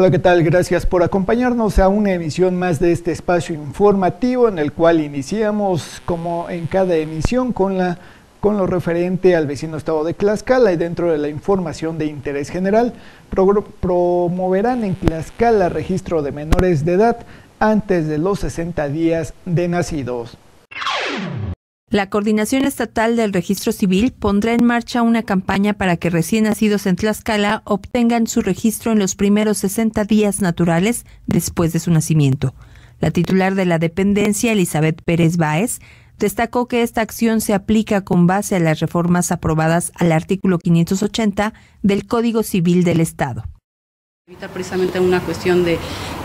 Hola, ¿qué tal? Gracias por acompañarnos a una emisión más de este espacio informativo en el cual iniciamos, como en cada emisión, con lo referente al vecino estado de Tlaxcala y dentro de la información de interés general. Promoverán en Tlaxcala registro de menores de edad antes de los 60 días de nacidos. La Coordinación Estatal del Registro Civil pondrá en marcha una campaña para que recién nacidos en Tlaxcala obtengan su registro en los primeros 60 días naturales después de su nacimiento. La titular de la dependencia, Elizabeth Pérez Báez, destacó que esta acción se aplica con base a las reformas aprobadas al artículo 580 del Código Civil del Estado. Evita precisamente una cuestión de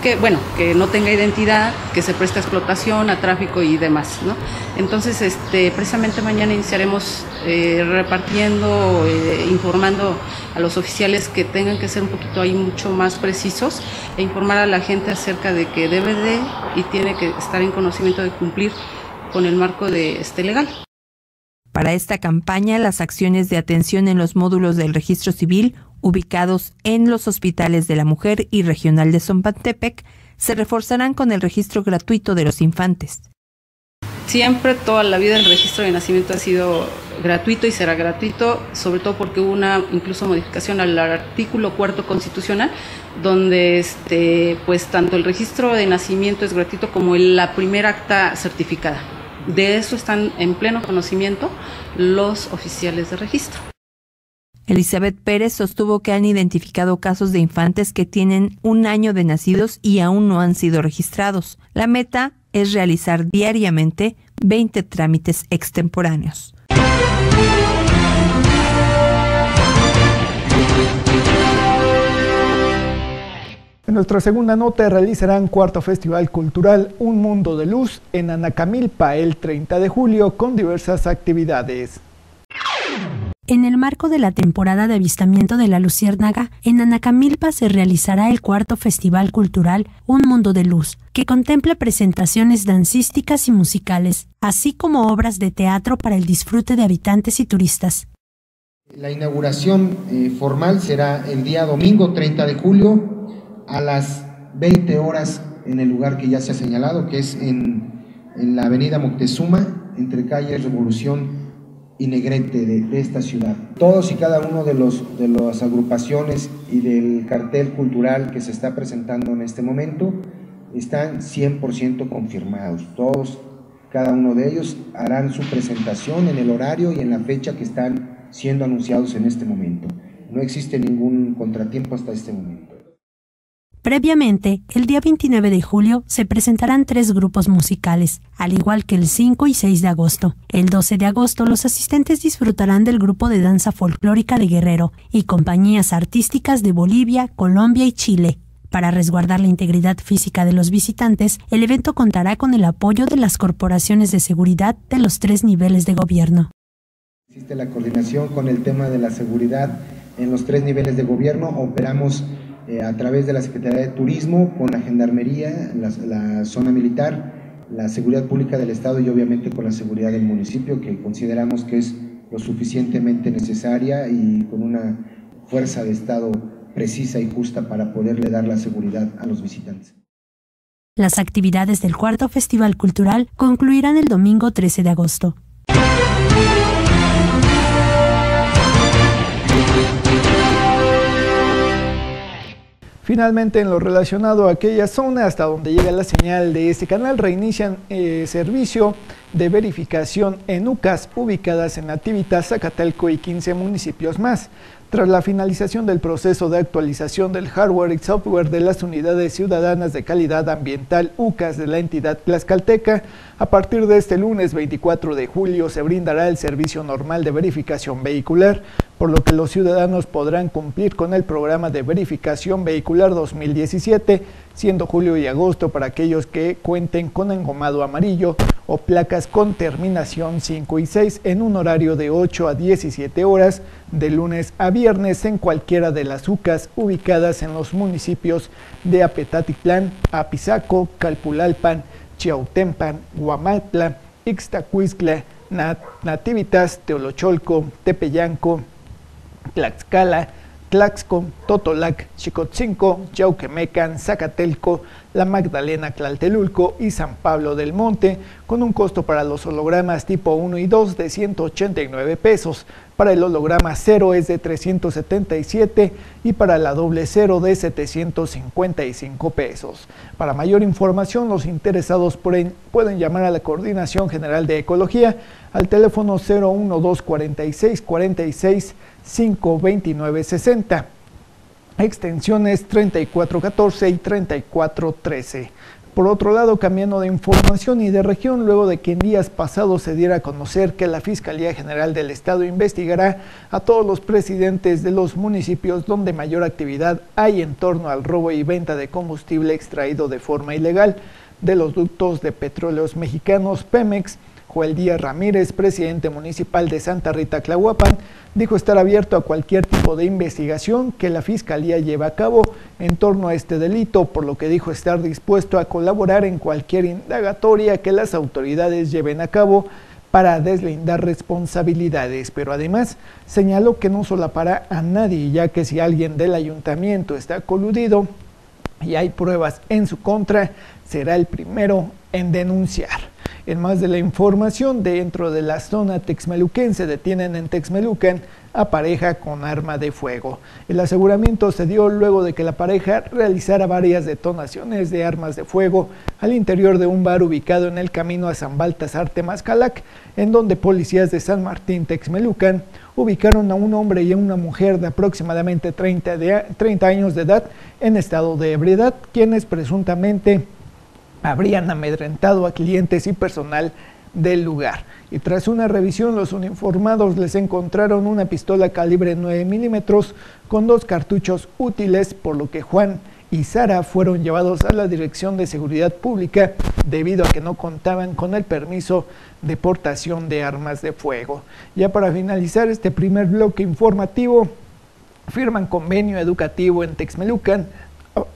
que, bueno, que no tenga identidad, que se preste a explotación, a tráfico y demás, ¿no? Entonces, precisamente mañana iniciaremos repartiendo, informando a los oficiales que tengan que ser un poquito ahí mucho más precisos e informar a la gente acerca de que debe de y tiene que estar en conocimiento de cumplir con el marco de legal. Para esta campaña, las acciones de atención en los módulos del registro civil ubicados en los hospitales de la mujer y regional de Zompantepec se reforzarán con el registro gratuito de los infantes. Siempre, toda la vida, el registro de nacimiento ha sido gratuito y será gratuito, sobre todo porque hubo una incluso modificación al artículo 4 constitucional, donde pues tanto el registro de nacimiento es gratuito como la primera acta certificada. De eso están en pleno conocimiento los oficiales de registro. Elizabeth Pérez sostuvo que han identificado casos de infantes que tienen un año de nacidos y aún no han sido registrados. La meta es realizar diariamente 20 trámites extemporáneos. En nuestra segunda nota, realizarán cuarto Festival Cultural Un Mundo de Luz en Anacamilpa el 30 de julio con diversas actividades. En el marco de la temporada de avistamiento de la luciérnaga, en Anacamilpa se realizará el cuarto Festival Cultural Un Mundo de Luz, que contempla presentaciones dancísticas y musicales, así como obras de teatro para el disfrute de habitantes y turistas. La inauguración formal será el día domingo 30 de julio, a las 20 horas en el lugar que ya se ha señalado, que es en la avenida Moctezuma, entre calles Revolución y Negrete de esta ciudad. Todos y cada uno de las agrupaciones y del cartel cultural que se está presentando en este momento están 100% confirmados. Todos, cada uno de ellos harán su presentación en el horario y en la fecha que están siendo anunciados en este momento. No existe ningún contratiempo hasta este momento. Previamente, el día 29 de julio se presentarán 3 grupos musicales, al igual que el 5 y 6 de agosto. El 12 de agosto los asistentes disfrutarán del grupo de danza folclórica de Guerrero y compañías artísticas de Bolivia, Colombia y Chile. Para resguardar la integridad física de los visitantes, el evento contará con el apoyo de las corporaciones de seguridad de los 3 niveles de gobierno. Existe la coordinación con el tema de la seguridad en los 3 niveles de gobierno. Operamos a través de la Secretaría de Turismo, con la Gendarmería, la Zona Militar, la Seguridad Pública del Estado y obviamente con la seguridad del municipio, que consideramos que es lo suficientemente necesaria y con una fuerza de Estado precisa y justa para poderle dar la seguridad a los visitantes. Las actividades del cuarto Festival Cultural concluirán el domingo 13 de agosto. Finalmente, en lo relacionado a aquella zona hasta donde llega la señal de este canal, reinician servicio de verificación en UCAS ubicadas en Nativitas, Zacatelco y 15 municipios más. Tras la finalización del proceso de actualización del hardware y software de las unidades ciudadanas de calidad ambiental UCAS de la entidad tlaxcalteca, a partir de este lunes 24 de julio se brindará el servicio normal de verificación vehicular, por lo que los ciudadanos podrán cumplir con el programa de verificación vehicular 2017, siendo julio y agosto para aquellos que cuenten con engomado amarillo o placas con terminación 5 y 6 en un horario de 8 a 17 horas de lunes a viernes en cualquiera de las UCAS ubicadas en los municipios de Apetatitlán, Apizaco, Calpulalpan, Chiautempan, Huamatla, Ixtacuizcla, Nativitas, Teolocholco, Tepeyanco, Tlaxcala, Laxco, Totolac, Chicotzinco, Yauquemecan, Zacatelco, la Magdalena Tlaltelulco y San Pablo del Monte, con un costo para los hologramas tipo 1 y 2 de 189 pesos, para el holograma 0 es de 377 y para la doble 0 de 755 pesos. Para mayor información, los interesados pueden llamar a la Coordinación General de Ecología al teléfono 012 46 46 529 60, extensiones 3414 y 3413. Por otro lado, cambiando de información y de región, luego de que en días pasados se diera a conocer que la Fiscalía General del Estado investigará a todos los presidentes de los municipios donde mayor actividad hay en torno al robo y venta de combustible extraído de forma ilegal de los ductos de Petróleos Mexicanos, Pemex, Joel Díaz Ramírez, presidente municipal de Santa Rita, Tlahuapan, dijo estar abierto a cualquier tipo de investigación que la Fiscalía lleva a cabo en torno a este delito, por lo que dijo estar dispuesto a colaborar en cualquier indagatoria que las autoridades lleven a cabo para deslindar responsabilidades, pero además señaló que no solapará a nadie, ya que si alguien del ayuntamiento está coludido y hay pruebas en su contra, será el primero en denunciar. En más de la información, dentro de la zona texmeluquense detienen en Texmelucan a pareja con arma de fuego. El aseguramiento se dio luego de que la pareja realizara varias detonaciones de armas de fuego al interior de un bar ubicado en el camino a San Baltasar Temazcalac, en donde policías de San Martín Texmelucan ubicaron a un hombre y a una mujer de aproximadamente 30 años de edad en estado de ebriedad, quienes presuntamente habrían amedrentado a clientes y personal del lugar. Y tras una revisión, los uniformados les encontraron una pistola calibre 9 milímetros con 2 cartuchos útiles, por lo que Juan y Sara fueron llevados a la Dirección de Seguridad Pública debido a que no contaban con el permiso de portación de armas de fuego. Ya para finalizar este primer bloque informativo, firman convenio educativo en Texmelucan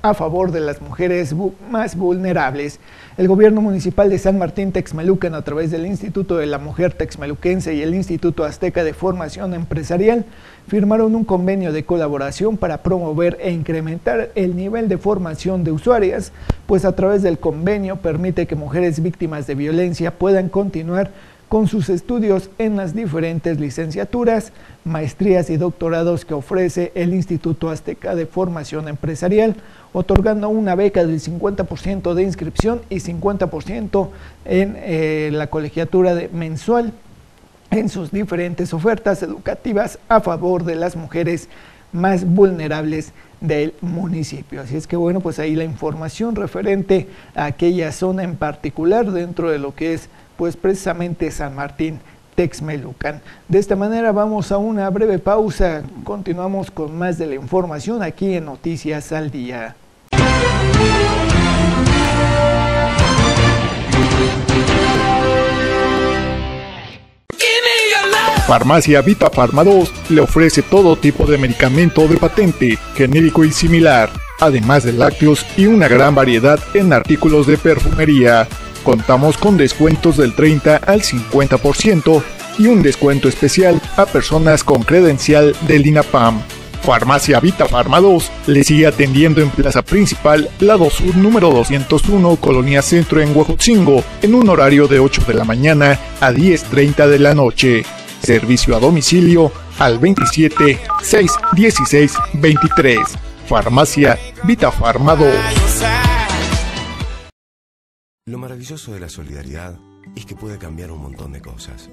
a favor de las mujeres más vulnerables. El gobierno municipal de San Martín Texmelucan, a través del Instituto de la Mujer Texmeluquense y el Instituto Azteca de Formación Empresarial, firmaron un convenio de colaboración para promover e incrementar el nivel de formación de usuarias, pues a través del convenio permite que mujeres víctimas de violencia puedan continuar con sus estudios en las diferentes licenciaturas, maestrías y doctorados que ofrece el Instituto Azteca de Formación Empresarial, otorgando una beca del 50% de inscripción y 50% en la colegiatura mensual en sus diferentes ofertas educativas a favor de las mujeres más vulnerables del municipio. Así es que bueno, pues ahí la información referente a aquella zona en particular dentro de lo que es pues precisamente San Martín Texmelucan. De esta manera vamos a una breve pausa, continuamos con más de la información aquí en Noticias al Día. Farmacia Vita Pharma 2 le ofrece todo tipo de medicamento de patente, genérico y similar, además de lácteos y una gran variedad en artículos de perfumería. Contamos con descuentos del 30 al 50% y un descuento especial a personas con credencial del INAPAM. Farmacia Vita Pharma 2 le sigue atendiendo en Plaza Principal, lado sur número 201, Colonia Centro en Huejotzingo, en un horario de 8 de la mañana a 10:30 de la noche. Servicio a domicilio al 27 616 23. Farmacia Vita Pharma 2. Lo maravilloso de la solidaridad es que puede cambiar un montón de cosas.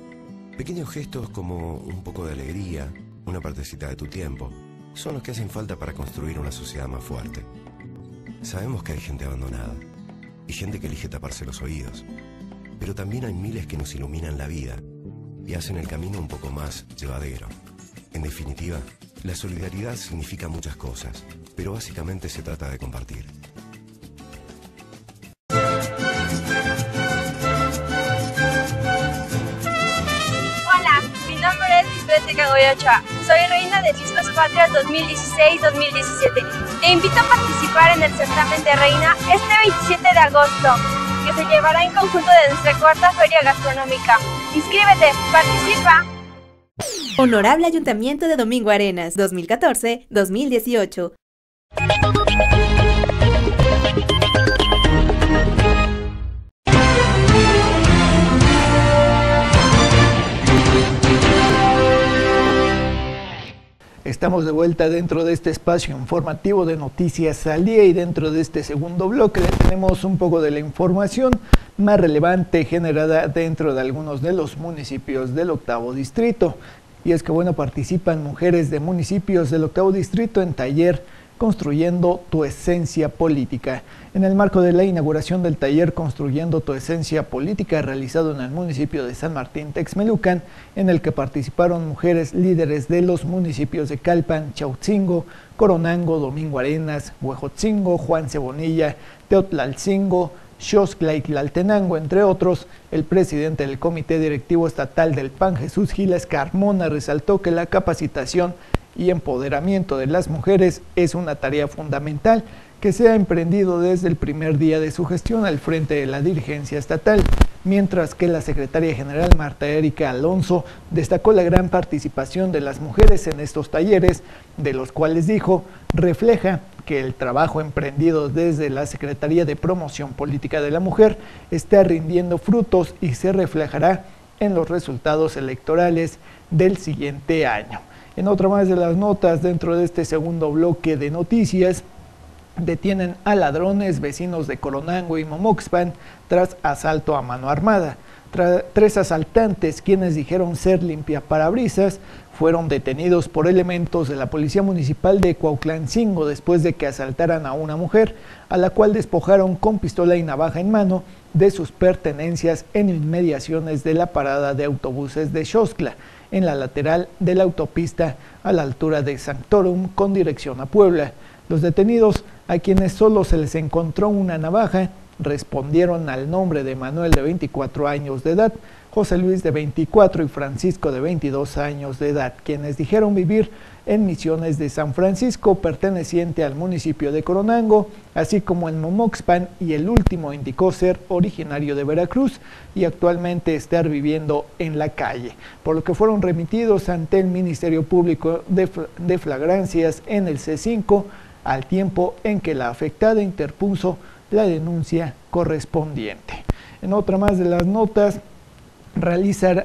Pequeños gestos como un poco de alegría, una partecita de tu tiempo, son los que hacen falta para construir una sociedad más fuerte. Sabemos que hay gente abandonada y gente que elige taparse los oídos, pero también hay miles que nos iluminan la vida y hacen el camino un poco más llevadero. En definitiva, la solidaridad significa muchas cosas, pero básicamente se trata de compartir. Soy reina de Discos Patrias 2016-2017. Te invito a participar en el certamen de reina este 27 de agosto, que se llevará en conjunto de nuestra cuarta feria gastronómica. Inscríbete, participa. Honorable Ayuntamiento de Domingo Arenas, 2014-2018. Estamos de vuelta dentro de este espacio informativo de Noticias al Día, y dentro de este segundo bloque le tenemos un poco de la información más relevante generada dentro de algunos de los municipios del octavo distrito. Y es que bueno, participan mujeres de municipios del octavo distrito en taller Construyendo tu Esencia Política. En el marco de la inauguración del taller Construyendo tu Esencia Política, realizado en el municipio de San Martín Texmelucan, en el que participaron mujeres líderes de los municipios de Calpan, Chiautempan, Coronango, Domingo Arenas, Huejotzingo, Juan Cebonilla, Teotlalcingo, Xochla y Tlaltenango, entre otros. El presidente del Comité Directivo Estatal del PAN, Jesús Giles Carmona, resaltó que la capacitación y empoderamiento de las mujeres es una tarea fundamental que se ha emprendido desde el primer día de su gestión al frente de la dirigencia estatal, mientras que la secretaria general Marta Erika Alonso destacó la gran participación de las mujeres en estos talleres, de los cuales dijo refleja que el trabajo emprendido desde la Secretaría de Promoción Política de la Mujer está rindiendo frutos y se reflejará en los resultados electorales del siguiente año. En otra más de las notas, dentro de este segundo bloque de noticias, detienen a ladrones vecinos de Coronango y Momoxpan tras asalto a mano armada. Tres asaltantes, quienes dijeron ser limpiaparabrisas, fueron detenidos por elementos de la Policía Municipal de Cuautlancingo después de que asaltaran a una mujer, a la cual despojaron con pistola y navaja en mano de sus pertenencias en inmediaciones de la parada de autobuses de Xochla, en la lateral de la autopista a la altura de Sanctorum con dirección a Puebla. Los detenidos, a quienes solo se les encontró una navaja, respondieron al nombre de Manuel de 24 años de edad, José Luis de 24 y Francisco de 22 años de edad, quienes dijeron vivir en Misiones de San Francisco, perteneciente al municipio de Coronango, así como en Momoxpan, y el último indicó ser originario de Veracruz y actualmente estar viviendo en la calle, por lo que fueron remitidos ante el Ministerio Público de Flagrancias en el C5, al tiempo en que la afectada interpuso la denuncia correspondiente. En otra más de las notas, realizan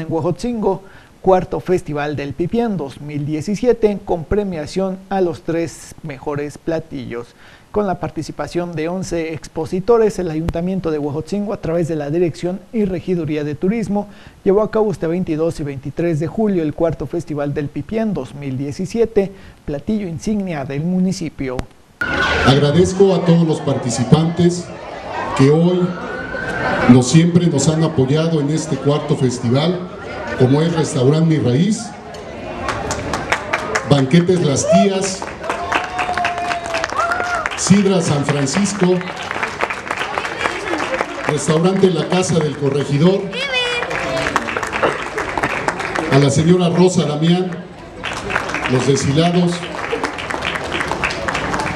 en Huejotzingo cuarto Festival del Pipián 2017 con premiación a los 3 mejores platillos. Con la participación de 11 expositores, el Ayuntamiento de Huejotzingo, a través de la Dirección y Regiduría de Turismo, llevó a cabo este 22 y 23 de julio el cuarto Festival del Pipián 2017, platillo insignia del municipio. Agradezco a todos los participantes que hoy siempre nos han apoyado en este cuarto festival, como es Restaurante Mi Raíz, Banquetes Las Tías, Sidra San Francisco, Restaurante La Casa del Corregidor, a la señora Rosa Damián, Los Deshilados,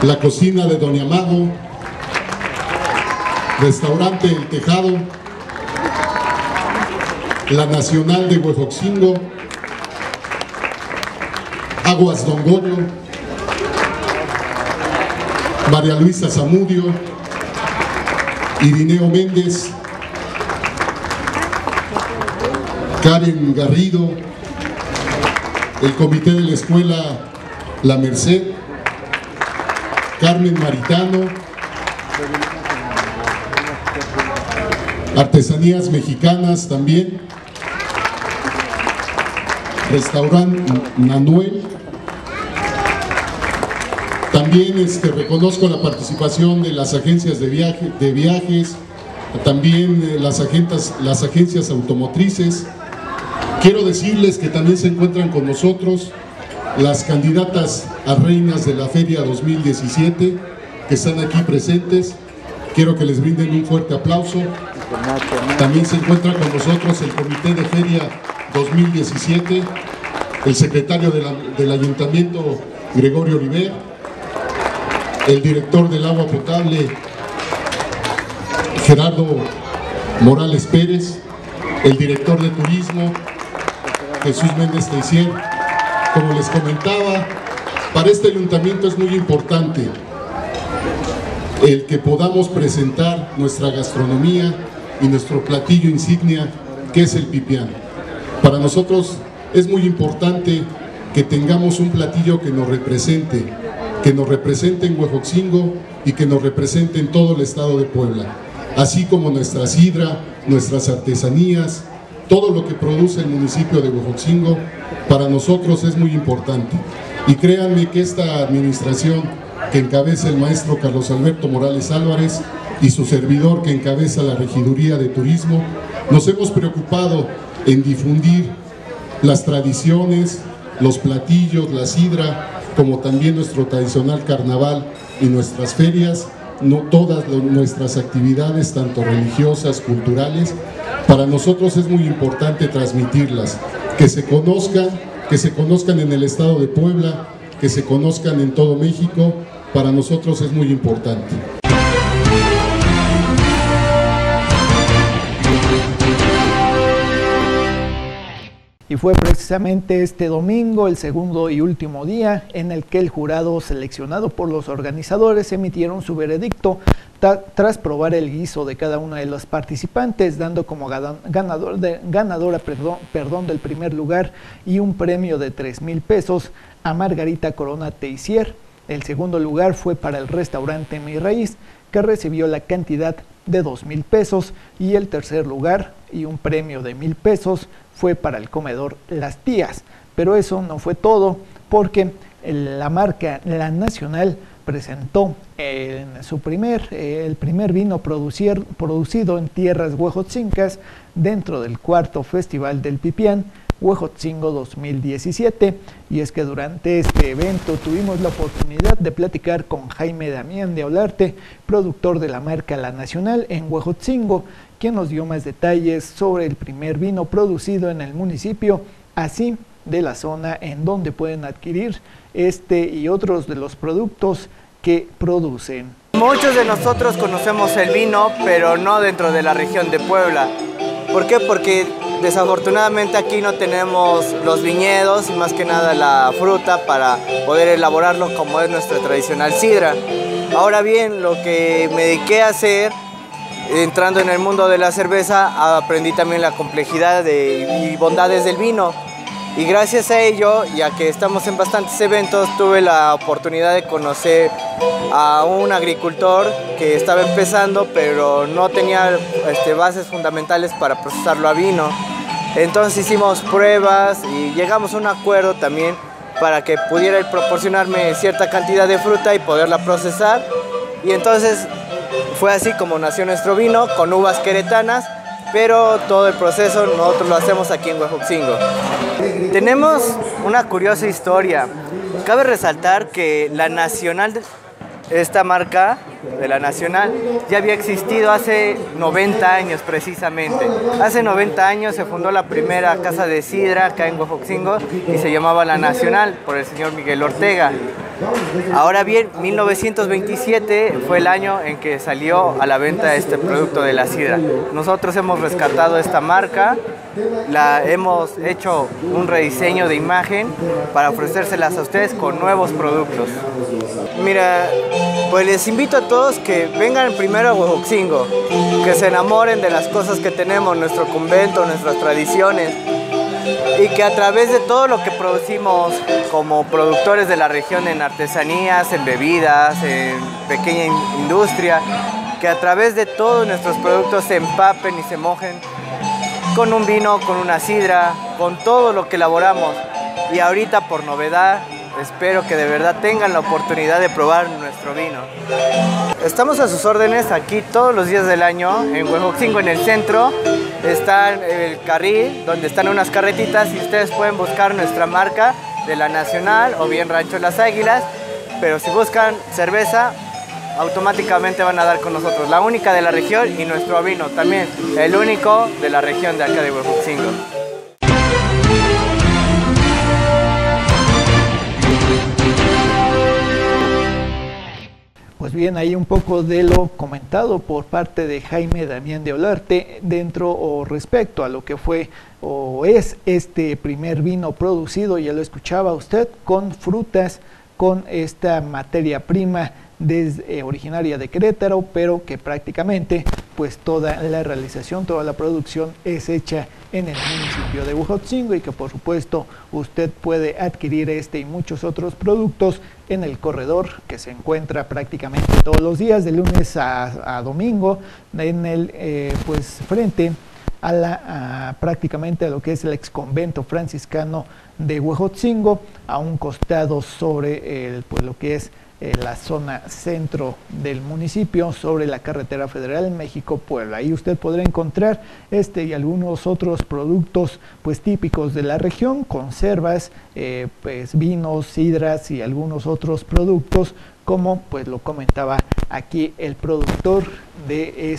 La Cocina de Doña Mago, Restaurante El Tejado, La Nacional de Huejotzingo, Aguas Don Goyo, María Luisa Zamudio, Irineo Méndez, Karen Garrido, el Comité de la Escuela La Merced, Carmen Maritano, Artesanías Mexicanas también, Restaurante Manuel. También reconozco la participación de las agencias de viajes, también las agencias automotrices. Quiero decirles que también se encuentran con nosotros las candidatas a reinas de la Feria 2017 que están aquí presentes. Quiero que les brinden un fuerte aplauso. También se encuentra con nosotros el Comité de Feria 2017, el secretario del Ayuntamiento, Gregorio Oliver, el director del agua potable, Gerardo Morales Pérez, el director de turismo, Jesús Méndez Teixier. Como les comentaba, para este ayuntamiento es muy importante el que podamos presentar nuestra gastronomía y nuestro platillo insignia, que es el pipián. Para nosotros es muy importante que tengamos un platillo que nos represente en Huejotzingo y que nos represente en todo el estado de Puebla, así como nuestra sidra, nuestras artesanías, todo lo que produce el municipio de Huejotzingo, para nosotros es muy importante. Y créanme que esta administración que encabeza el maestro Carlos Alberto Morales Álvarez y su servidor que encabeza la regiduría de turismo, nos hemos preocupado en difundir las tradiciones, los platillos, la sidra, como también nuestro tradicional carnaval y nuestras ferias, todas nuestras actividades, tanto religiosas, culturales. Para nosotros es muy importante transmitirlas, que se conozcan en el estado de Puebla, que se conozcan en todo México. Para nosotros es muy importante. Y fue precisamente este domingo, el segundo y último día, en el que el jurado seleccionado por los organizadores emitieron su veredicto tras probar el guiso de cada una de las participantes, dando como ganadora del primer lugar y un premio de 3,000 pesos a Margarita Corona Teixier. El segundo lugar fue para el restaurante Mi Raíz, que recibió la cantidad de 2,000 pesos, y el tercer lugar y un premio de 1,000 pesos fue para el comedor Las Tías. Pero eso no fue todo, porque la marca La Nacional presentó el primer vino producido en tierras huejotzincas dentro del cuarto Festival del Pipián Huejotzingo 2017, y es que durante este evento tuvimos la oportunidad de platicar con Jaime Damián de Olarte, productor de la marca La Nacional en Huejotzingo, quien nos dio más detalles sobre el primer vino producido en el municipio, así de la zona en donde pueden adquirir este y otros de los productos que producen. Muchos de nosotros conocemos el vino, pero no dentro de la región de Puebla. ¿Por qué? Porque desafortunadamente aquí no tenemos los viñedos y más que nada la fruta para poder elaborarlo como es nuestra tradicional sidra. Ahora bien, lo que me dediqué a hacer, entrando en el mundo de la cerveza, aprendí también la complejidad y bondades del vino. Y gracias a ello, ya que estamos en bastantes eventos, tuve la oportunidad de conocer a un agricultor que estaba empezando, pero no tenía bases fundamentales para procesarlo a vino. Entonces hicimos pruebas y llegamos a un acuerdo también para que pudiera proporcionarme cierta cantidad de fruta y poderla procesar. Y entonces fue así como nació nuestro vino, con uvas queretanas, pero todo el proceso nosotros lo hacemos aquí en Huejotzingo. Tenemos una curiosa historia. Cabe resaltar que La Nacional, esta marca de La Nacional, ya había existido hace 90 años precisamente. Hace 90 años se fundó la primera casa de sidra acá en Huejotzingo y se llamaba La Nacional por el señor Miguel Ortega. Ahora bien, 1927 fue el año en que salió a la venta este producto de la sidra. Nosotros hemos rescatado esta marca, la hemos hecho un rediseño de imagen para ofrecérselas a ustedes con nuevos productos. Mira, pues les invito a todos que vengan primero a Huejotzingo, que se enamoren de las cosas que tenemos, nuestro convento, nuestras tradiciones, y que a través de todo lo que producimos como productores de la región en artesanías, en bebidas, en pequeña industria, que a través de todos nuestros productos se empapen y se mojen con un vino, con una sidra, con todo lo que elaboramos. Y ahorita por novedad, espero que de verdad tengan la oportunidad de probar nuestro vino. Estamos a sus órdenes aquí todos los días del año en Huejotzingo. En el centro está el carril donde están unas carretitas y ustedes pueden buscar nuestra marca de La Nacional o bien Rancho Las Águilas, pero si buscan cerveza automáticamente van a dar con nosotros, la única de la región, y nuestro vino también, el único de la región de acá de Huejotzingo. Pues bien ahí un poco de lo comentado por parte de Jaime Damián de Olarte dentro o respecto a lo que fue o es este primer vino producido, ya lo escuchaba usted, con frutas, con esta materia prima desde, originaria de Querétaro, pero que prácticamente pues toda la realización, toda la producción es hecha en el municipio de Huejotzingo, y que por supuesto usted puede adquirir este y muchos otros productos en el corredor que se encuentra prácticamente todos los días, de lunes a domingo, en el pues frente a prácticamente a lo que es el exconvento franciscano de Huejotzingo, a un costado sobre el, pues, lo que es la zona centro del municipio, sobre la carretera federal México-Puebla. Ahí usted podrá encontrar este y algunos otros productos pues típicos de la región, conservas, pues vinos, sidras y algunos otros productos, como pues lo comentaba aquí el productor de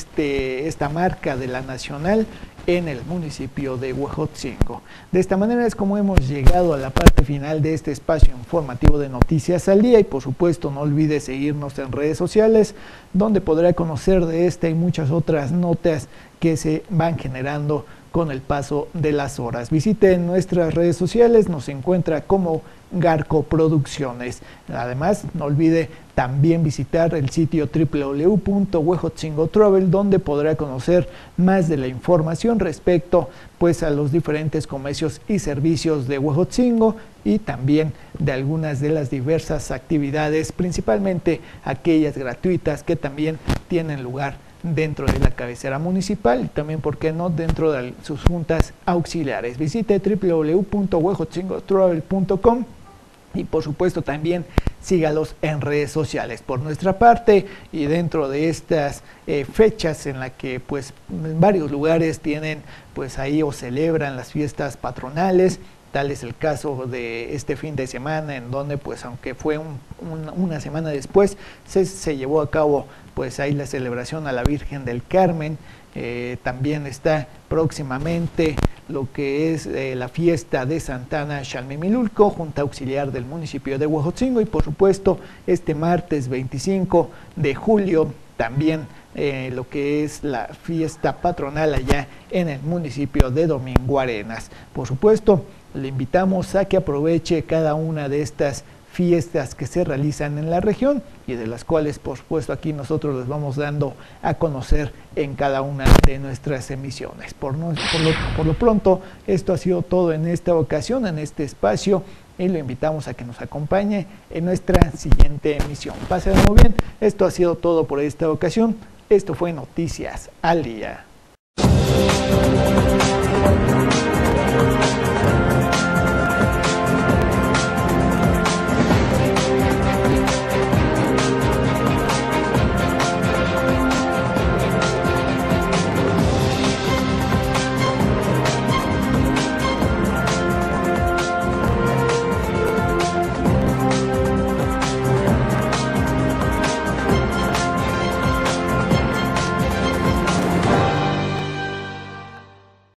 esta marca de La Nacional en el municipio de Huejotzingo. De esta manera es como hemos llegado a la parte final de este espacio informativo de Noticias al Día, y por supuesto no olvide seguirnos en redes sociales, donde podrá conocer de esta y muchas otras notas que se van generando con el paso de las horas. Visite nuestras redes sociales, nos encuentra como Garco Producciones. Además, no olvide también visitar el sitio www.huejotzingotravel, donde podrá conocer más de la información respecto pues a los diferentes comercios y servicios de Huejotzingo, y también de algunas de las diversas actividades, principalmente aquellas gratuitas que también tienen lugar dentro de la cabecera municipal, y también, ¿por qué no?, dentro de sus juntas auxiliares. Visite www.huejotzingotravel.com y por supuesto también sígalos en redes sociales. Por nuestra parte, y dentro de estas fechas en las que pues en varios lugares tienen pues ahí o celebran las fiestas patronales, tal es el caso de este fin de semana, en donde pues aunque fue una semana después, se llevó a cabo pues ahí la celebración a la Virgen del Carmen. También está próximamente lo que es la fiesta de Santana Xalmimilulco, junta auxiliar del municipio de Huejotzingo, y por supuesto este martes 25 de julio también lo que es la fiesta patronal allá en el municipio de Domingo Arenas. Por supuesto, le invitamos a que aproveche cada una de estas fiestas que se realizan en la región, y de las cuales, por supuesto, aquí nosotros les vamos dando a conocer en cada una de nuestras emisiones. Por lo pronto, esto ha sido todo en esta ocasión, en este espacio, y lo invitamos a que nos acompañe en nuestra siguiente emisión. Pásenlo muy bien, esto ha sido todo por esta ocasión. Esto fue Noticias al Día.